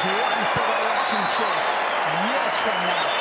There's one for the rocking chair. Yes from now.